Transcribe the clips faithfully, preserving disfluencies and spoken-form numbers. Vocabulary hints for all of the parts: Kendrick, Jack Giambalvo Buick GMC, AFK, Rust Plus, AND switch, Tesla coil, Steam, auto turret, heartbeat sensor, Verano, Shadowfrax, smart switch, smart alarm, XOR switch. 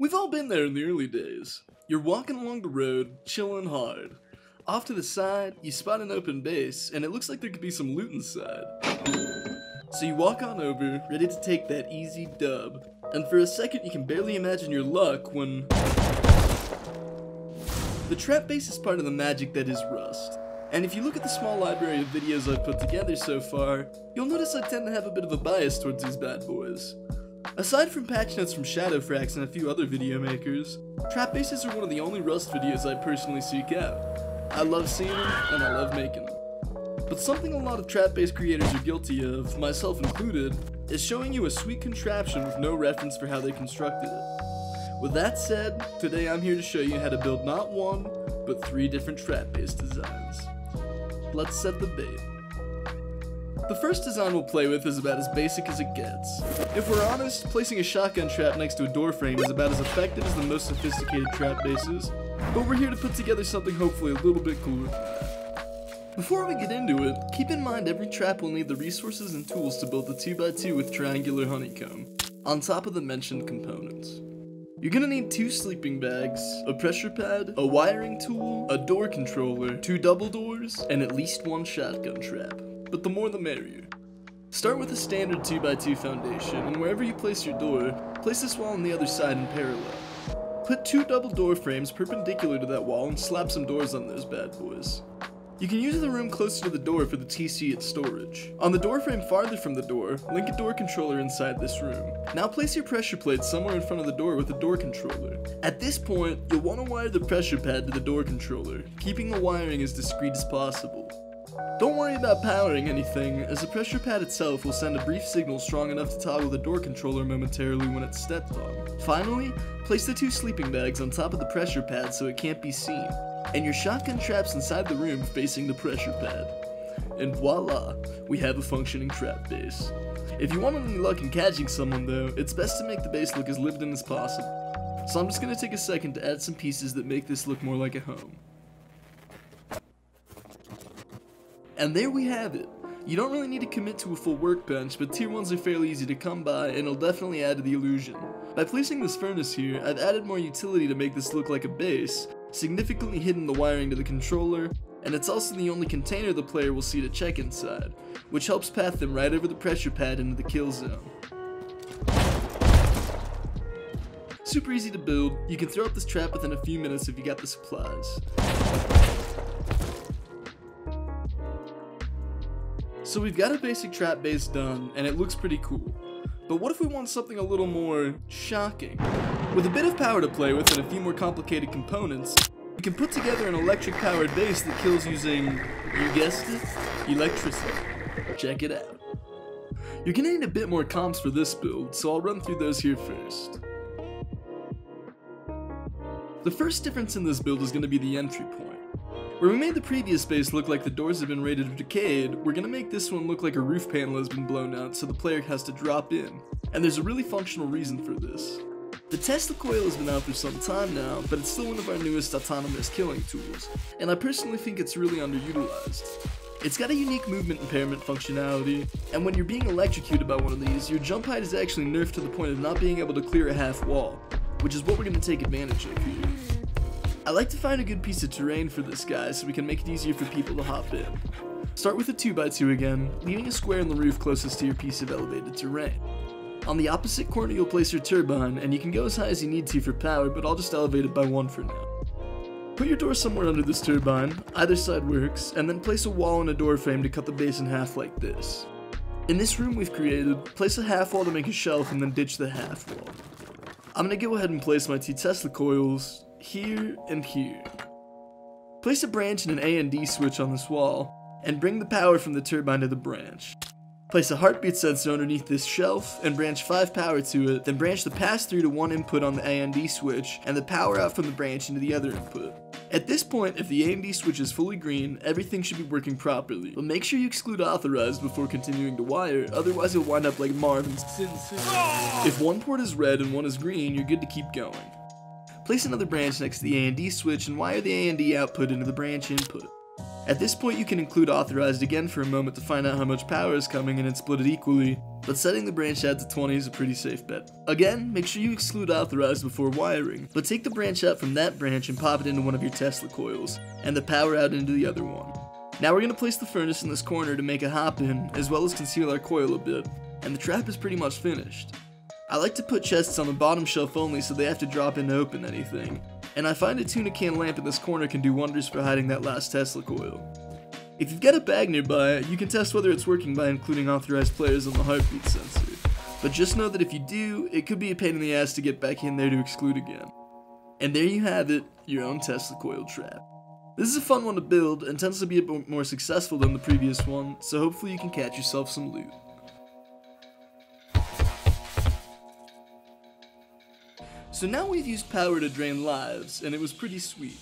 We've all been there in the early days. You're walking along the road, chilling hard. Off to the side, you spot an open base, and it looks like there could be some loot inside. So you walk on over, ready to take that easy dub. And for a second, you can barely imagine your luck when... The trap base is part of the magic that is Rust. And if you look at the small library of videos I've put together so far, you'll notice I tend to have a bit of a bias towards these bad boys. Aside from patch notes from Shadowfrax and a few other video makers, trap bases are one of the only Rust videos I personally seek out. I love seeing them, and I love making them. But something a lot of trap base creators are guilty of, myself included, is showing you a sweet contraption with no reference for how they constructed it. With that said, today I'm here to show you how to build not one, but three different trap base designs. Let's set the bait. The first design we'll play with is about as basic as it gets. If we're honest, placing a shotgun trap next to a door frame is about as effective as the most sophisticated trap bases, but we're here to put together something hopefully a little bit cooler than that. Before we get into it, keep in mind every trap will need the resources and tools to build the two by two with triangular honeycomb, on top of the mentioned components. You're gonna need two sleeping bags, a pressure pad, a wiring tool, a door controller, two double doors, and at least one shotgun trap. But the more the merrier. Start with a standard two by two foundation, and wherever you place your door, place this wall on the other side in parallel. Put two double door frames perpendicular to that wall and slap some doors on those bad boys. You can use the room closer to the door for the T C at storage. On the door frame farther from the door, link a door controller inside this room. Now place your pressure plate somewhere in front of the door with a door controller. At this point, you'll want to wire the pressure pad to the door controller, keeping the wiring as discreet as possible. Don't worry about powering anything, as the pressure pad itself will send a brief signal strong enough to toggle the door controller momentarily when it's stepped on. Finally, place the two sleeping bags on top of the pressure pad so it can't be seen, and your shotgun traps inside the room facing the pressure pad. And voila, we have a functioning trap base. If you want any luck in catching someone though, it's best to make the base look as lived in as possible. So I'm just going to take a second to add some pieces that make this look more like a home. And there we have it. You don't really need to commit to a full workbench, but tier ones are fairly easy to come by and it'll definitely add to the illusion. By placing this furnace here, I've added more utility to make this look like a base, significantly hidden the wiring to the controller, and it's also the only container the player will see to check inside, which helps path them right over the pressure pad into the kill zone. Super easy to build. You can throw up this trap within a few minutes if you got the supplies. So we've got a basic trap base done, and it looks pretty cool. But what if we want something a little more shocking? With a bit of power to play with and a few more complicated components, we can put together an electric-powered base that kills using, you guessed it, electricity. Check it out. You're gonna need a bit more comps for this build, so I'll run through those here first. The first difference in this build is gonna be the entry point. Where we made the previous base look like the doors have been raided or decayed, we're gonna make this one look like a roof panel has been blown out so the player has to drop in. And there's a really functional reason for this. The Tesla coil has been out for some time now, but it's still one of our newest autonomous killing tools, and I personally think it's really underutilized. It's got a unique movement impairment functionality, and when you're being electrocuted by one of these, your jump height is actually nerfed to the point of not being able to clear a half wall, which is what we're gonna take advantage of here. I like to find a good piece of terrain for this guy so we can make it easier for people to hop in. Start with a two by two again, leaving a square in the roof closest to your piece of elevated terrain. On the opposite corner you'll place your turbine, and you can go as high as you need to for power, but I'll just elevate it by one for now. Put your door somewhere under this turbine, either side works, and then place a wall and a door frame to cut the base in half like this. In this room we've created, place a half wall to make a shelf and then ditch the half wall. I'm gonna go ahead and place my two Tesla coils here and here. Place a branch and an A N D switch on this wall, and bring the power from the turbine to the branch. Place a heartbeat sensor underneath this shelf, and branch five power to it, then branch the pass-through to one input on the A N D switch, and the power out from the branch into the other input. At this point, if the A N D switch is fully green, everything should be working properly, but make sure you exclude authorized before continuing to wire, otherwise you'll wind up like Marvin's Sin City. If one port is red and one is green, you're good to keep going. Place another branch next to the A N D switch and wire the A N D output into the branch input. At this point you can include authorized again for a moment to find out how much power is coming in and split it equally, but setting the branch out to twenty is a pretty safe bet. Again, make sure you exclude authorized before wiring, but take the branch out from that branch and pop it into one of your Tesla coils, and the power out into the other one. Now we're going to place the furnace in this corner to make a hop in, as well as conceal our coil a bit, and the trap is pretty much finished. I like to put chests on the bottom shelf only so they have to drop in to open anything, and I find a tuna can lamp in this corner can do wonders for hiding that last Tesla coil. If you've got a bag nearby, you can test whether it's working by including authorized players on the heartbeat sensor, but just know that if you do, it could be a pain in the ass to get back in there to exclude again. And there you have it, your own Tesla coil trap. This is a fun one to build, and tends to be a bit more successful than the previous one, so hopefully you can catch yourself some loot. So now we've used power to drain lives, and it was pretty sweet.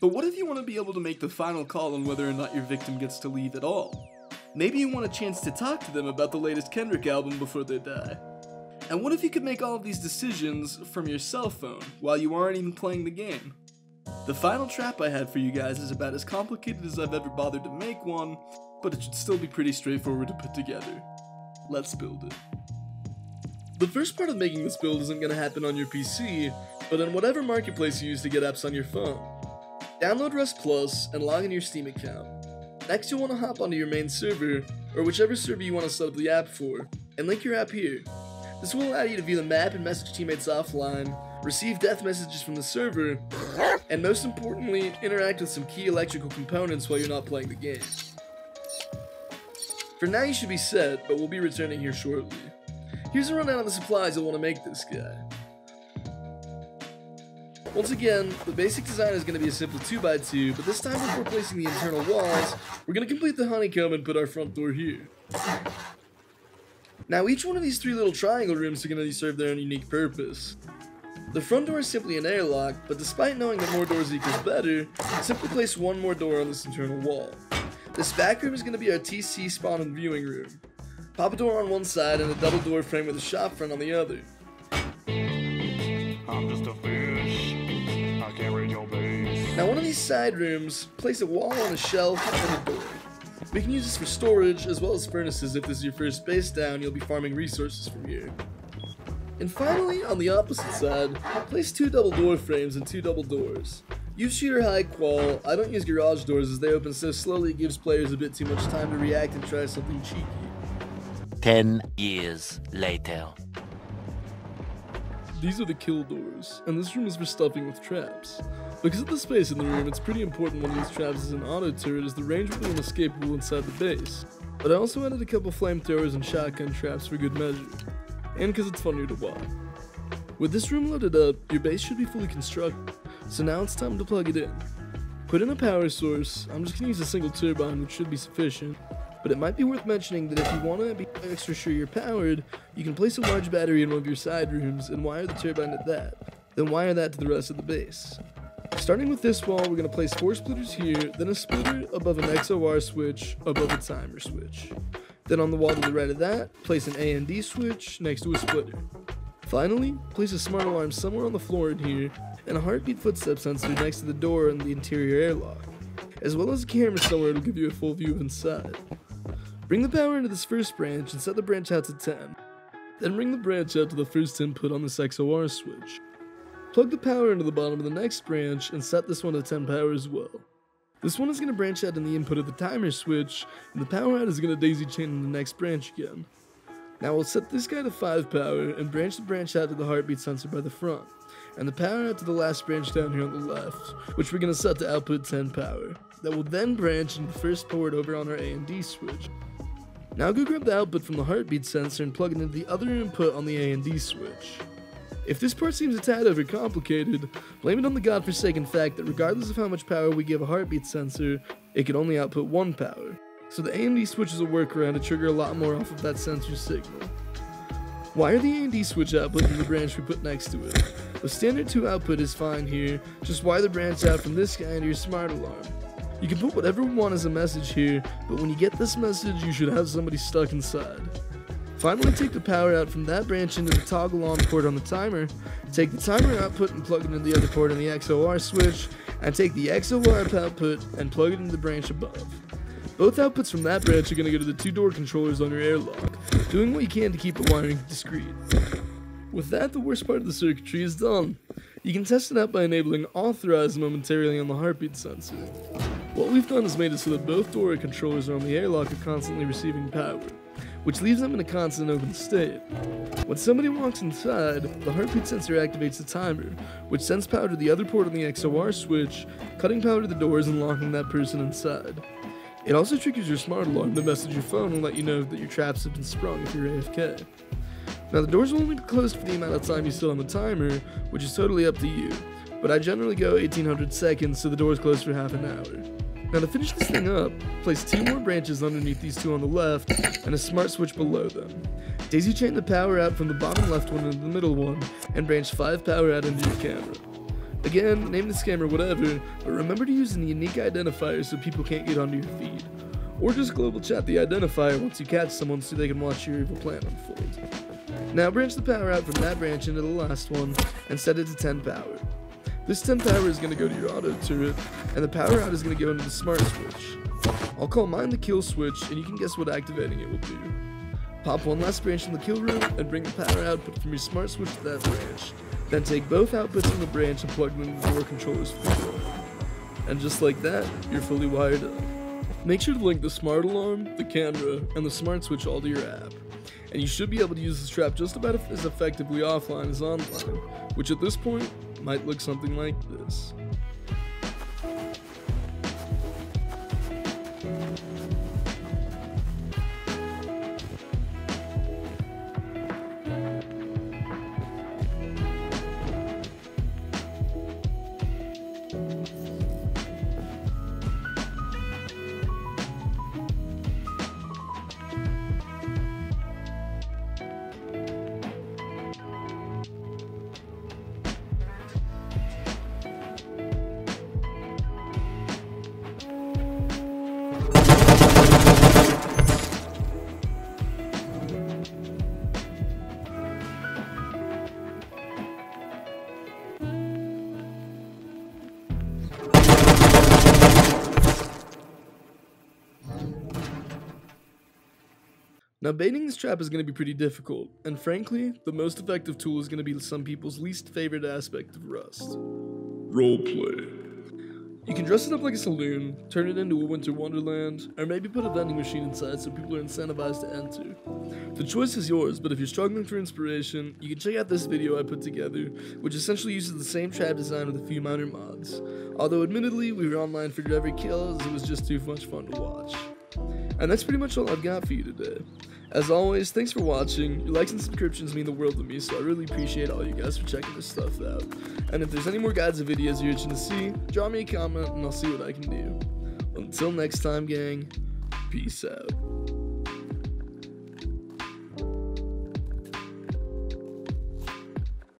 But what if you want to be able to make the final call on whether or not your victim gets to leave at all? Maybe you want a chance to talk to them about the latest Kendrick album before they die. And what if you could make all of these decisions from your cell phone while you aren't even playing the game? The final trap I had for you guys is about as complicated as I've ever bothered to make one, but it should still be pretty straightforward to put together. Let's build it. The first part of making this build isn't going to happen on your P C, but on whatever marketplace you use to get apps on your phone. Download Rust Plus and log in your Steam account. Next you'll want to hop onto your main server, or whichever server you want to set up the app for, and link your app here. This will allow you to view the map and message teammates offline, receive death messages from the server, and most importantly, interact with some key electrical components while you're not playing the game. For now you should be set, but we'll be returning here shortly. Here's a rundown of the supplies you'll want to make this guy. Once again, the basic design is going to be a simple two by two, but this time before placing the internal walls, we're going to complete the honeycomb and put our front door here. Now each one of these three little triangle rooms are going to serve their own unique purpose. The front door is simply an airlock, but despite knowing that more doors equals better, simply place one more door on this internal wall. This back room is going to be our T C spawn and viewing room. Pop a door on one side and a double door frame with a shop front on the other. I'm just a fish. I can't read your base. Now one of these side rooms, place a wall on a shelf and a door. We can use this for storage as well as furnaces. If this is your first base down, you'll be farming resources from here. And finally, on the opposite side, place two double door frames and two double doors. Use shooter high qual. I don't use garage doors as they open so slowly it gives players a bit too much time to react and try something cheeky. Ten years later. These are the kill doors, and this room is for stuffing with traps. Because of the space in the room, it's pretty important one of these traps is an auto turret as the range will be inescapable inside the base. But I also added a couple flamethrowers and shotgun traps for good measure. And because it's funnier to watch. With this room loaded up, your base should be fully constructed, so now it's time to plug it in. Put in a power source. I'm just going to use a single turbine, which should be sufficient, but it might be worth mentioning that if you want to be extra sure you're powered, you can place a large battery in one of your side rooms and wire the turbine to that, then wire that to the rest of the base. Starting with this wall, we're going to place four splitters here, then a splitter above an X O R switch, above a timer switch. Then on the wall to the right of that, place an AND switch next to a splitter. Finally, place a smart alarm somewhere on the floor in here, and a heartbeat footstep sensor next to the door in the interior airlock, as well as a camera somewhere to give you a full view of inside. Bring the power into this first branch and set the branch out to ten. Then bring the branch out to the first input on this X O R switch. Plug the power into the bottom of the next branch and set this one to ten power as well. This one is going to branch out in the input of the timer switch, and the power out is going to daisy chain in the next branch again. Now we'll set this guy to five power and branch the branch out to the heartbeat sensor by the front, and the power out to the last branch down here on the left, which we're going to set to output ten power. That will then branch into the first port over on our AND switch. Now go grab the output from the heartbeat sensor and plug it into the other input on the AND switch. If this part seems a tad overcomplicated, blame it on the godforsaken fact that regardless of how much power we give a heartbeat sensor, it can only output one power. So the AND switch is a workaround to trigger a lot more off of that sensor signal. Wire the AND switch output to the branch we put next to it. The standard two output is fine here, just wire the branch out from this guy into your smart alarm. You can put whatever you want as a message here, but when you get this message, you should have somebody stuck inside. So I'm going to take the power out from that branch into the toggle on port on the timer, take the timer output and plug it into the other port on the X O R switch, and take the X O R output and plug it into the branch above. Both outputs from that branch are going to go to the two door controllers on your airlock, doing what you can to keep the wiring discrete. With that, the worst part of the circuitry is done. You can test it out by enabling authorize momentarily on the heartbeat sensor. What we've done is made it so that both door controllers on the airlock are constantly receiving power, which leaves them in a constant open state. When somebody walks inside, the heartbeat sensor activates the timer, which sends power to the other port on the X O R switch, cutting power to the doors and locking that person inside. It also triggers your smart alarm to message your phone and let you know that your traps have been sprung if you're A F K. Now the doors will only be closed for the amount of time you still on the timer, which is totally up to you, but I generally go eighteen hundred seconds, so the doors close for half an hour. Now to finish this thing up, place two more branches underneath these two on the left, and a smart switch below them. Daisy chain the power out from the bottom left one into the middle one, and branch five power out into your camera. Again, name this camera whatever, but remember to use a unique identifier so people can't get onto your feed. Or just global chat the identifier once you catch someone so they can watch your evil plan unfold. Now branch the power out from that branch into the last one, and set it to ten power. This ten power is going to go to your auto turret, and the power out is going to go into the smart switch. I'll call mine the kill switch, and you can guess what activating it will do. Pop one last branch in the kill room, and bring the power output from your smart switch to that branch. Then take both outputs from the branch and plug them into the door controllers for control. And just like that, you're fully wired up. Make sure to link the smart alarm, the camera, and the smart switch all to your app. And you should be able to use this trap just about as effectively offline as online, which at this point might look something like this. Now baiting this trap is going to be pretty difficult, and frankly, the most effective tool is going to be some people's least favorite aspect of Rust. Roleplay. You can dress it up like a saloon, turn it into a winter wonderland, or maybe put a vending machine inside so people are incentivized to enter. The choice is yours, but if you're struggling for inspiration, you can check out this video I put together, which essentially uses the same trap design with a few minor mods. Although admittedly, we were online for every kill as it was just too much fun to watch. And that's pretty much all I've got for you today. As always, thanks for watching. Your likes and subscriptions mean the world to me, so I really appreciate all you guys for checking this stuff out. And if there's any more guides or videos you're itching to see, drop me a comment and I'll see what I can do. Until next time, gang, peace out.